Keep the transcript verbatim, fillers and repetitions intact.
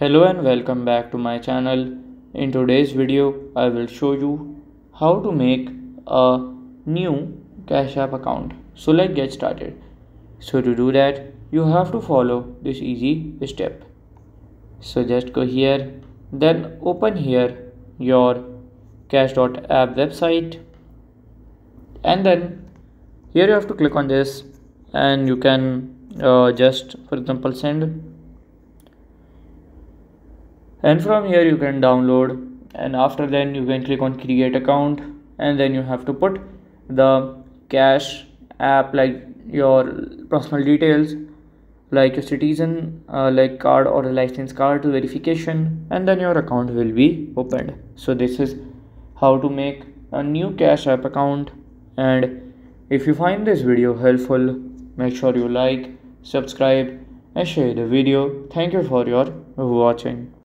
Hello and welcome back to my channel. In today's video I will show you how to make a new Cash App account. So let's get started. So to do that you have to follow this easy step. So just go here, then open here your Cash dot app website, and then here you have to click on this and you can uh, just for example send. And from here you can download, and after then you can click on create account, and then you have to put the Cash App, like your personal details, like your citizen uh, like card or a license card to verification, and then your account will be opened. So this is how to make a new Cash App account. And if you find this video helpful, make sure you like, subscribe and share the video. Thank you for your watching.